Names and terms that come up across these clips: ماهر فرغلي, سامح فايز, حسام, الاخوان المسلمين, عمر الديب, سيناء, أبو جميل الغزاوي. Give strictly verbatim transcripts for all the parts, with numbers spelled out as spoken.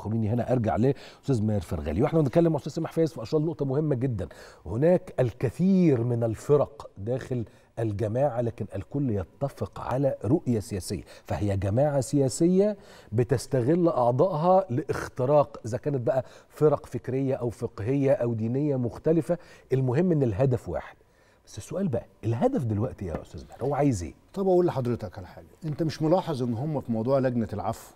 خليني هنا ارجع لاستاذ ماهر فرغلي واحنا بنتكلم مع استاذ سامح فايز في اشار نقطه مهمه جدا. هناك الكثير من الفرق داخل الجماعه، لكن الكل يتفق على رؤيه سياسيه، فهي جماعه سياسيه بتستغل اعضائها لاختراق، اذا كانت بقى فرق فكريه او فقهيه او دينيه مختلفه، المهم ان الهدف واحد. بس السؤال بقى، الهدف دلوقتي يا استاذ ماهر هو عايز ايه؟ طب اقول لحضرتك على حاجه، انت مش ملاحظ ان هم في موضوع لجنه العفو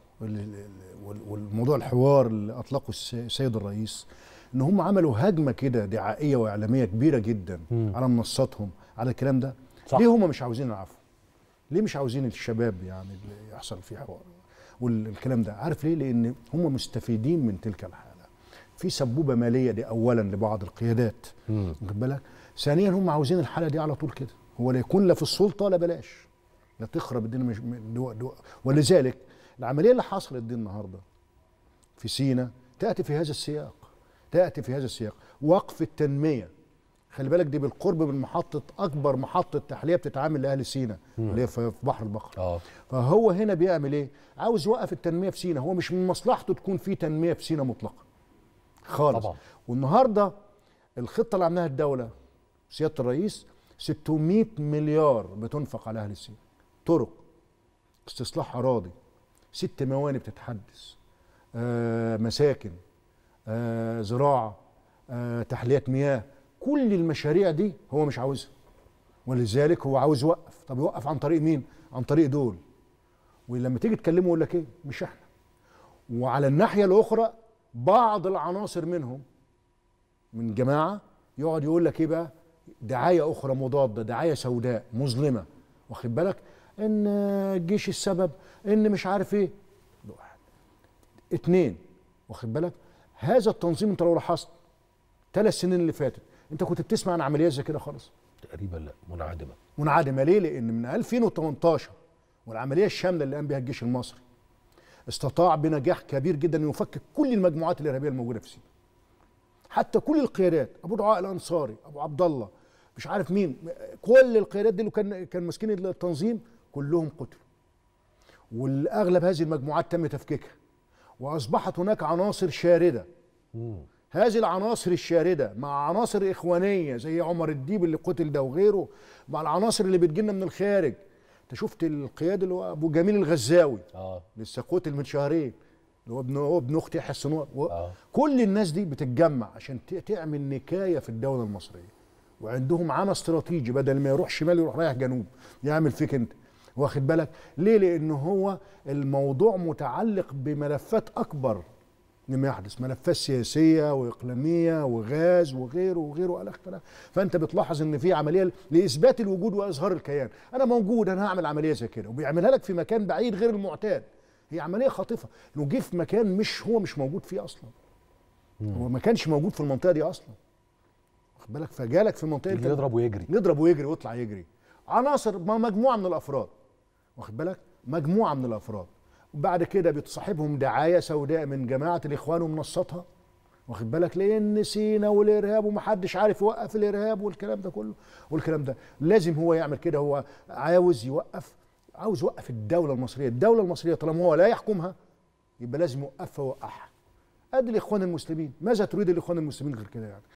والموضوع الحوار اللي اطلقه السيد الرئيس، ان هم عملوا هجمه كده دعائيه واعلاميه كبيره جدا مم. على منصاتهم على الكلام ده؟ صح. ليه هم مش عاوزين العفو؟ ليه مش عاوزين الشباب يعني اللي يحصل فيه حوار والكلام ده؟ عارف ليه؟ لان هم مستفيدين من تلك الحاله. في سبوبه ماليه دي اولا لبعض القيادات، واخد بالك؟ ثانيا هم عاوزين الحاله دي على طول كده، هو لا يكون لا في السلطه لا بلاش، لا تخرب الدنيا مش دو دو. ولذلك العمليه اللي حصلت دي النهارده في سيناء تاتي في هذا السياق، تاتي في هذا السياق. وقف التنميه، خلي بالك دي بالقرب من محطه، اكبر محطه تحليه بتتعامل لاهل سيناء اللي هي في بحر البقر. أوه. فهو هنا بيعمل ايه؟ عاوز يوقف التنميه في سيناء، هو مش من مصلحته تكون في تنميه في سيناء مطلقه خالص. طبعا. والنهارده الخطه اللي عملها الدوله سياده الرئيس ستمائة مليار بتنفق على اهل سيناء، طرق، استصلاح اراضي، ست موانئ بتتحدث، آه، مساكن، آه، زراعه، آه، تحليات مياه، كل المشاريع دي هو مش عاوزها، ولذلك هو عاوز يوقف. طب يوقف عن طريق مين؟ عن طريق دول، ولما تيجي تكلمه يقول لك ايه؟ مش احنا. وعلى الناحيه الاخرى بعض العناصر منهم من جماعه يقعد يقول لك ايه بقى؟ دعايه اخرى مضاده، دعايه سوداء مظلمه، واخد بالك؟ ان الجيش السبب، ان مش عارف ايه. واحد اتنين، واخد بالك؟ هذا التنظيم انت لو لاحظت ثلاث سنين اللي فاتت انت كنت بتسمع عن عمليات زي كده خالص؟ تقريبا لا، منعدمه. منعدمه ليه؟ لان من ألفين وتمنتاشر والعمليه الشامله اللي قام بها الجيش المصري استطاع بنجاح كبير جدا انه يفكك كل المجموعات الارهابيه الموجوده في سيناء. حتى كل القيادات، ابو دعاء الأنصاري، ابو عبد الله، مش عارف مين، كل القيادات دي اللي كان كان ماسكين التنظيم كلهم قتلوا، والاغلب هذه المجموعات تم تفكيكها، واصبحت هناك عناصر شارده. مم. هذه العناصر الشارده مع عناصر اخوانيه زي عمر الديب اللي قتل ده وغيره، مع العناصر اللي بتجينا من الخارج. انت شفت القيادة اللي هو ابو جميل الغزاوي، اه لسه قتل من شهرين، اللي هو ابن هو ابن اختي حسام. آه. كل الناس دي بتتجمع عشان تعمل نكايه في الدوله المصريه، وعندهم عمى استراتيجي، بدل ما يروح شمال يروح رايح جنوب، يعمل فيك انت، واخد بالك؟ ليه؟ لأن هو الموضوع متعلق بملفات أكبر مما يحدث، ملفات سياسية وإقليمية وغاز وغيره وغيره إلى آخره. فأنت بتلاحظ إن في عملية لإثبات الوجود وإظهار الكيان، أنا موجود، أنا هعمل عملية زي كده، وبيعملها لك في مكان بعيد غير المعتاد. هي عملية خاطفة، إنه جه في مكان مش هو مش موجود فيه أصلاً. مم. هو ما كانش موجود في المنطقة دي أصلاً، واخد بالك؟ فجالك في منطقة يضرب ويجري، يضرب ويجري ويطلع يجري. عناصر مجموعة من الأفراد، واخد بالك؟ مجموعه من الافراد، وبعد كده بتصاحبهم دعايه سوداء من جماعه الاخوان ومنصتها، واخد بالك؟ لان سيناء والارهاب ومحدش عارف يوقف الارهاب والكلام ده كله والكلام ده. لازم هو يعمل كده، هو عاوز يوقف، عاوز يوقف الدوله المصريه، الدوله المصريه طالما هو لا يحكمها يبقى لازم يوقفها ويوقعها. ادي الاخوان المسلمين، ماذا تريد الاخوان المسلمين غير كده يعني؟